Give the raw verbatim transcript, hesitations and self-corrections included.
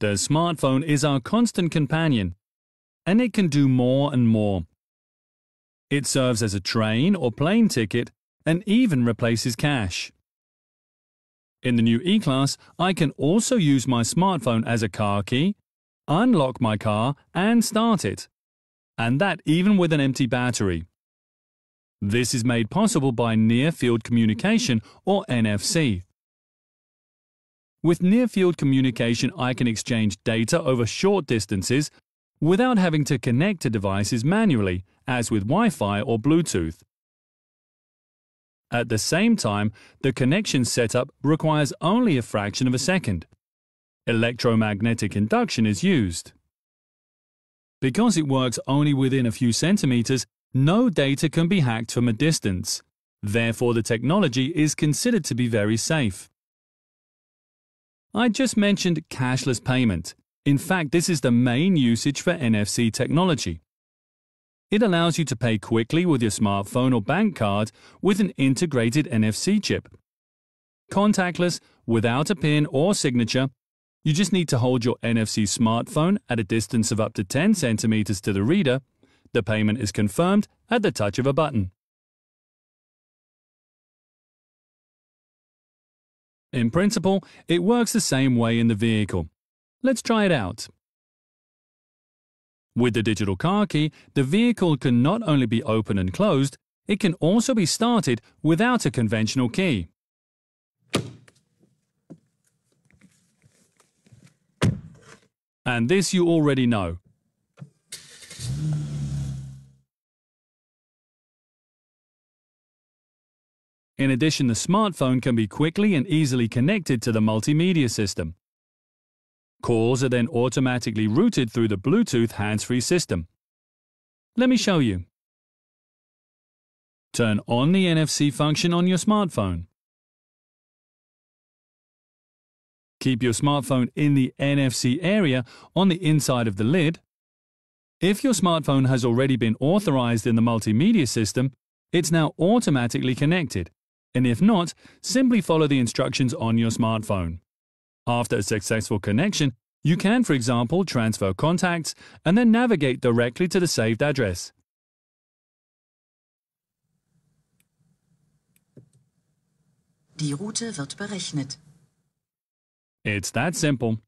The smartphone is our constant companion, and it can do more and more. It serves as a train or plane ticket and even replaces cash. In the new E-Class, I can also use my smartphone as a car key, unlock my car and start it, and that even with an empty battery. This is made possible by near-field communication, or N F C. With near-field communication, I can exchange data over short distances without having to connect to devices manually, as with Wi-Fi or Bluetooth. At the same time, the connection setup requires only a fraction of a second. Electromagnetic induction is used. Because it works only within a few centimeters, no data can be hacked from a distance. Therefore, the technology is considered to be very safe. I just mentioned cashless payment. In fact, this is the main usage for N F C technology. It allows you to pay quickly with your smartphone or bank card with an integrated N F C chip. Contactless, without a PIN or signature. You just need to hold your N F C smartphone at a distance of up to ten centimeters to the reader. The payment is confirmed at the touch of a button. In principle, it works the same way in the vehicle. Let's try it out. With the digital car key, the vehicle can not only be opened and closed, it can also be started without a conventional key. And this you already know. In addition, the smartphone can be quickly and easily connected to the multimedia system. Calls are then automatically routed through the Bluetooth hands-free system. Let me show you. Turn on the N F C function on your smartphone. Keep your smartphone in the N F C area on the inside of the lid. If your smartphone has already been authorized in the multimedia system, it's now automatically connected. And if not, simply follow the instructions on your smartphone. After a successful connection, you can, for example, transfer contacts and then navigate directly to the saved address. Die Route wird berechnet. It's that simple.